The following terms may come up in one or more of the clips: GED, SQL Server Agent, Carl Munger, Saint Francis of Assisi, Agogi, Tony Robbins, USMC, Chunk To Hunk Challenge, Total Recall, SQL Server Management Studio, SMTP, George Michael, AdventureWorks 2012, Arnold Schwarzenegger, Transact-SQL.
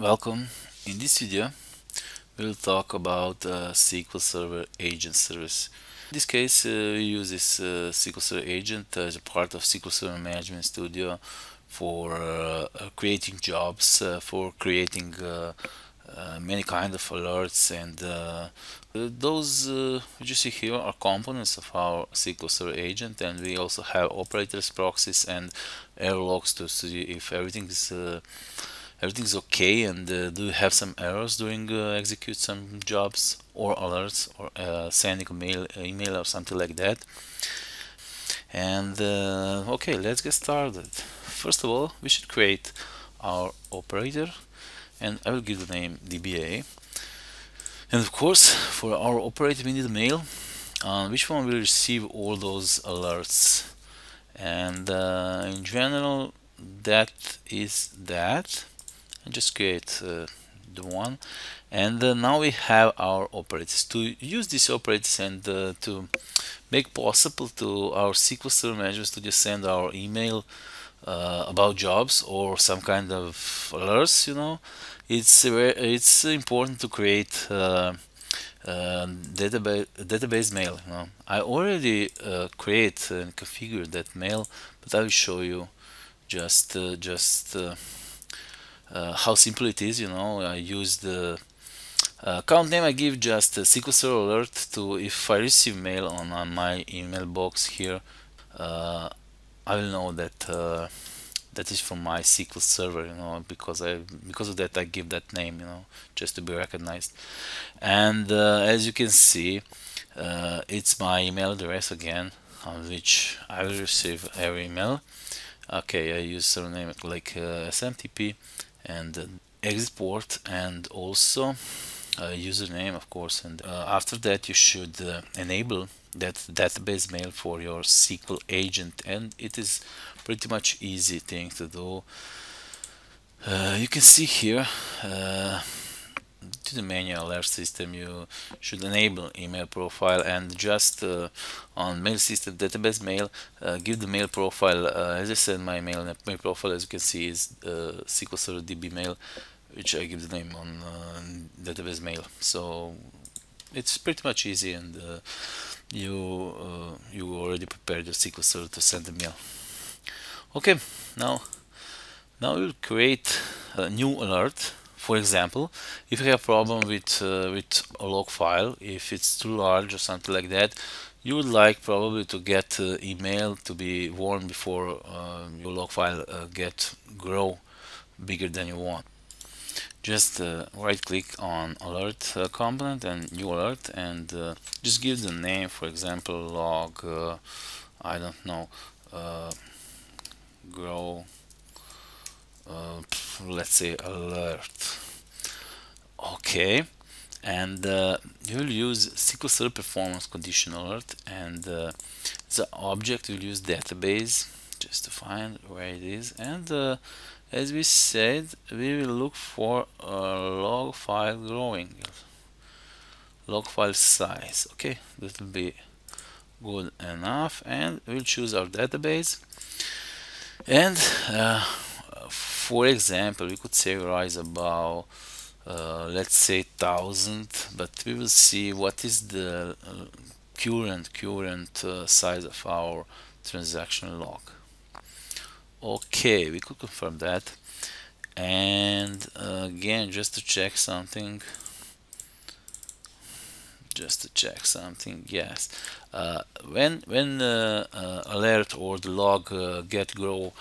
Welcome. In this video we'll talk about SQL Server Agent service. In this case we use this SQL Server Agent as a part of SQL Server Management Studio for creating jobs, for creating many kind of alerts, and those which you see here are components of our SQL Server Agent, and we also have operators, proxies, and error logs to see if everything's okay and do you have some errors during execute some jobs or alerts or sending a email or something like that. And okay, let's get started. First of all, we should create our operator, and I will give the name DBA. And of course, for our operator we need a mail, which one will receive all those alerts. And in general, that is that. And just create the one, and now we have our operators. To use these operators and to make possible to our SQL Server Management Studio send our email about jobs or some kind of alerts, you know, it's important to create database mail. You know, I already create and configure that mail, but I will show you just how simple it is. You know, I use the account name. I give just a SQL Server alert to if I receive mail on my email box here. I will know that that is from my SQL Server, you know, because of that I give that name, you know, just to be recognized. And as you can see, it's my email address again, on which I will receive every email. Okay, I use surname like SMTP and exit port, and also username, of course. And after that you should enable that database mail for your SQL agent, and it is pretty much easy thing to do. You can see here to the menu alert system, you should enable email profile, and just on mail system database mail, give the mail profile. As I said, my profile, as you can see, is SQL Server DB mail, which I give the name on database mail. So it's pretty much easy, and you already prepared your SQL Server to send the mail. Okay, now we'll create a new alert. For example, if you have a problem with a log file, if it's too large or something like that, you would like probably to get email to be warned before your log file grow bigger than you want. Just right click on alert component and new alert, and just give the name, for example, log I don't know, grow, let's say alert. Okay, and you'll use SQL Server performance condition alert, and the object will use database just to find where it is. And as we said, we will look for a log file growing, log file size. Okay, that will be good enough, and we'll choose our database. And for example, we could serialize about let's say 1000, but we will see what is the current size of our transaction log. Okay, we could confirm that, and again, just to check something, yes, when alert or the log grow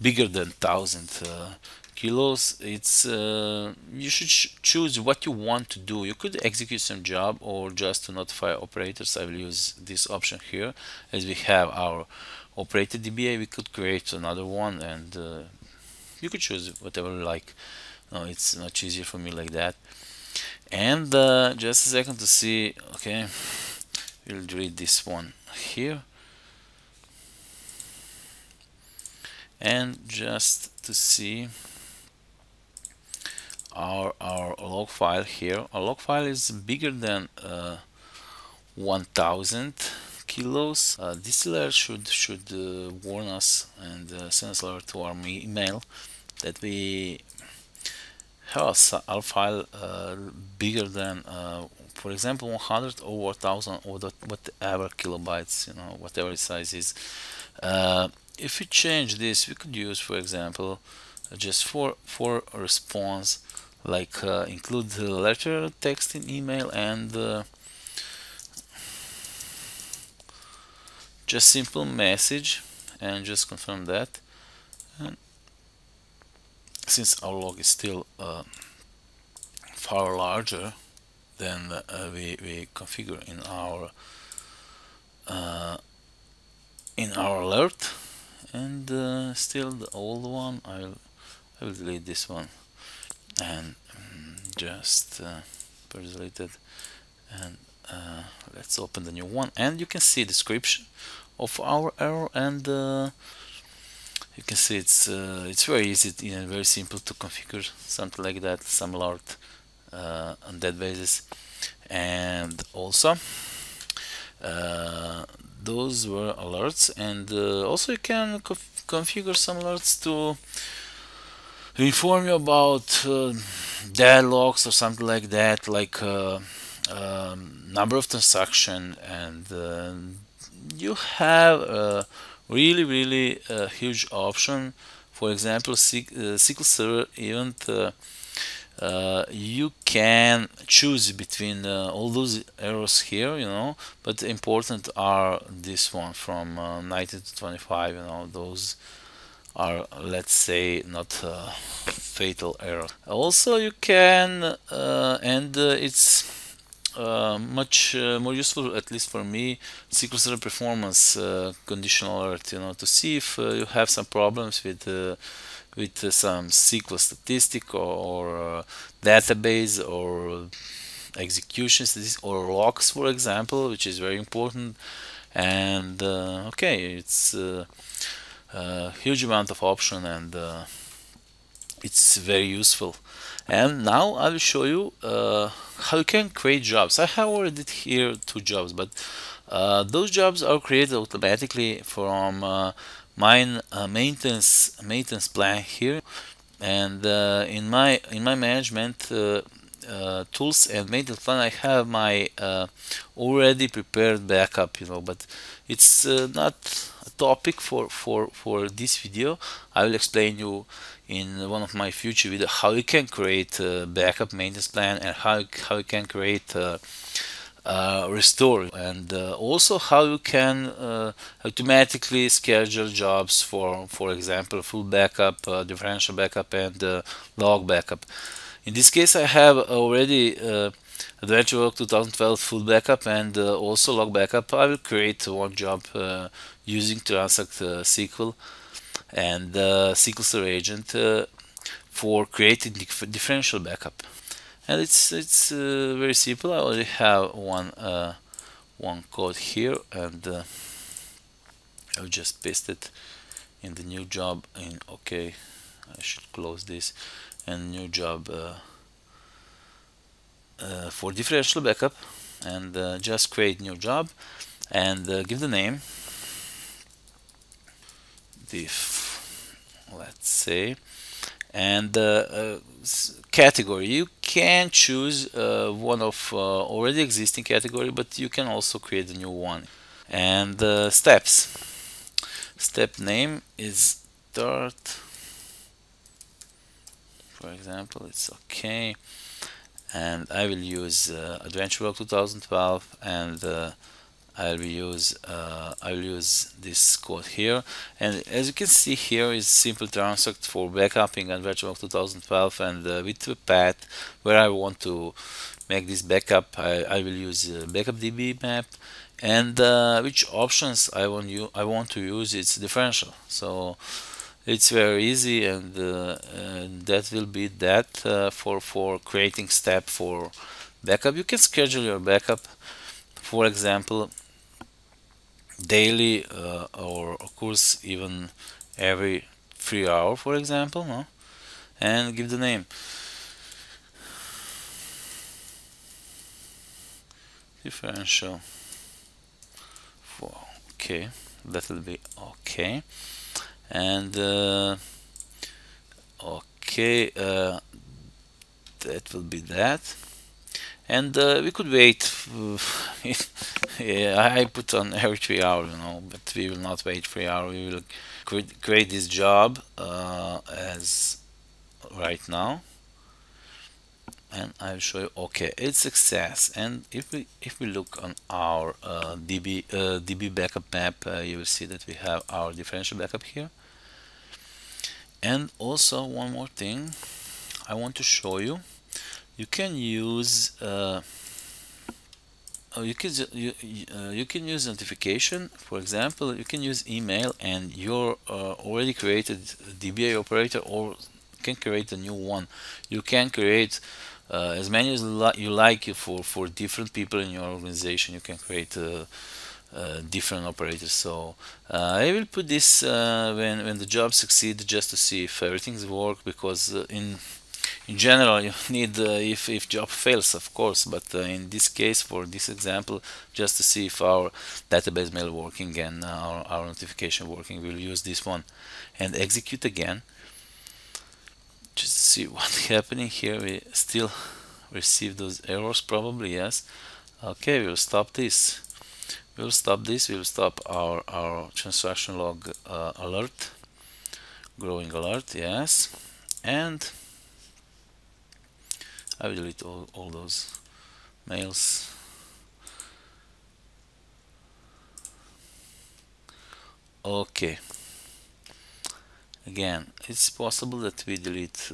bigger than 1000 kilos, it's you should choose what you want to do. You could execute some job or just to notify operators. I will use this option here. As we have our operator DBA, we could create another one, and you could choose whatever you like. No, it's much easier for me like that. And just a second to see. Okay, we'll delete this one here, and just to see our log file here. Our log file is bigger than 1000 kilos. This alert should warn us and send us alert to our email that we have a file bigger than, for example, 100 or 1000 or whatever kilobytes, you know, whatever size is. If you change this, we could use, for example, just for a response, like include the letter, text in email, and just simple message, and just confirm that. And since our log is still far larger than we configure in our alert, and still the old one, I will delete this one, and just press delete it, and let's open the new one, and you can see description of our error, and you can see it's very easy and very simple to configure something like that, some alert on that basis. And also those were alerts, and also you can configure some alerts to inform you about deadlocks or something like that, like number of transaction, and you have really huge option. For example, SQL Server Event, you can choose between all those errors here, you know, but important are this one from 19 to 25, you know, those are, let's say, not fatal error. Also you can it's much more useful, at least for me, SQL Server performance conditional alert, you know, to see if you have some problems with some SQL statistic or database or executions or logs, for example, which is very important. And okay, it's a huge amount of option, and it's very useful. And now I will show you how you can create jobs. I have already here 2 jobs, but those jobs are created automatically from my maintenance plan here. And in my management tools and maintenance plan, I have my already prepared backup, you know, but it's not a topic for this video. I will explain you in one of my future videos how you can create a backup maintenance plan, and how you can create restore, and also how you can automatically schedule jobs for example, full backup, differential backup, and log backup. In this case, I have already AdventureWorks 2012 full backup, and also log backup. I will create one job using Transact-SQL and SQL Server Agent for creating differential backup, and it's very simple. I already have one code here, and I'll just paste it in the new job. And okay, I should close this, and new job for differential backup, and just create new job, and give the name diff, let's say, and category. You can choose one of already existing category, but you can also create a new one. And steps. Step name is start, for example. It's okay, and I will use AdventureWorks 2012, and I'll use this code here, and as you can see here is simple Transact for backupping and AdventureWorks 2012, and with the path where I want to make this backup, I will use backup DB map, and which options I want to use. It's differential, so it's very easy, and that will be that for creating step for backup. You can schedule your backup, for example, daily or of course even every 3 hours, for example, no? And give the name differential for okay, that will be okay, and okay, that will be that. And we could wait. Yeah, I put on every 3 hours, you know, but we will not wait 3 hours. We will create this job as right now, and I'll show you. Okay, it's success. And if we look on our DB backup map, you will see that we have our differential backup here. And also one more thing I want to show you. You can use you can use notification. For example, you can use email, and your already created DBA operator, or can create a new one. You can create as many as you like for different people in your organization. You can create different operators. So I will put this when the job succeeds, just to see if everything's work, because in general, you need if job fails, of course, but in this case, for this example, just to see if our database mail working and our notification working, we'll use this one. And execute again, just to see what's happening here. We still receive those errors, probably, yes. Okay, we'll stop this. We'll stop this. We'll stop our transaction log alert, growing alert, yes. And I will delete all those mails. Okay. Again, it's possible that we delete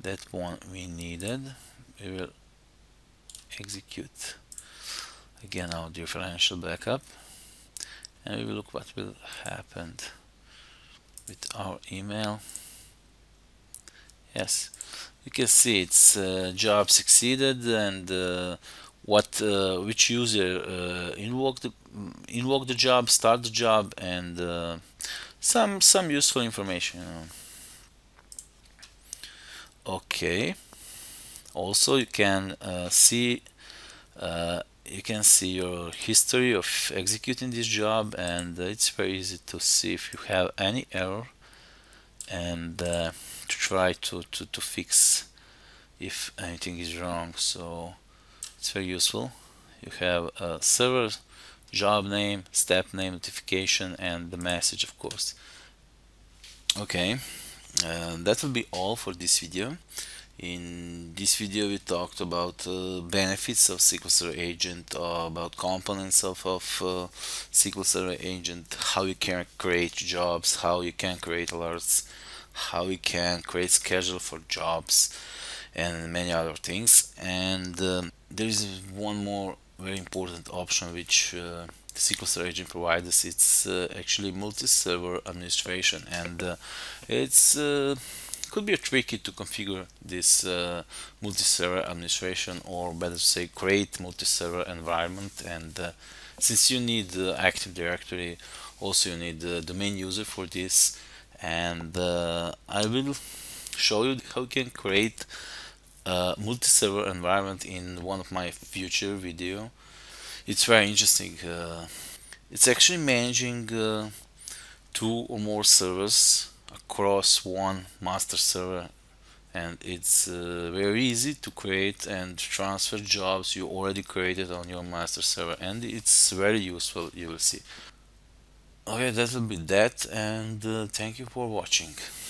that one we needed. We will execute again our differential backup, and we will look what will happen with our email. Yes. You can see it's job succeeded, and which user invoked the job, start the job, and some useful information. Okay. Also, you can see your history of executing this job, and it's very easy to see if you have any error, and to try to fix if anything is wrong. So it's very useful. You have a server, job name, step name, notification, and the message, of course. Okay, that will be all for this video. In this video, we talked about benefits of SQL Server Agent, about components of SQL Server Agent, how you can create jobs, how you can create alerts, how you can create schedule for jobs, and many other things. And there is one more very important option which SQL Server Agent provides us. It's actually multi-server administration, and it's could be tricky to configure this multi-server administration, or better to say, create multi-server environment. And since you need Active Directory, also you need the domain user for this. And I will show you how you can create a multi-server environment in one of my future video. It's very interesting. It's actually managing 2 or more servers across one master server, and it's very easy to create and transfer jobs you already created on your master server, and it's very useful, you will see. Okay, that will be that, and thank you for watching.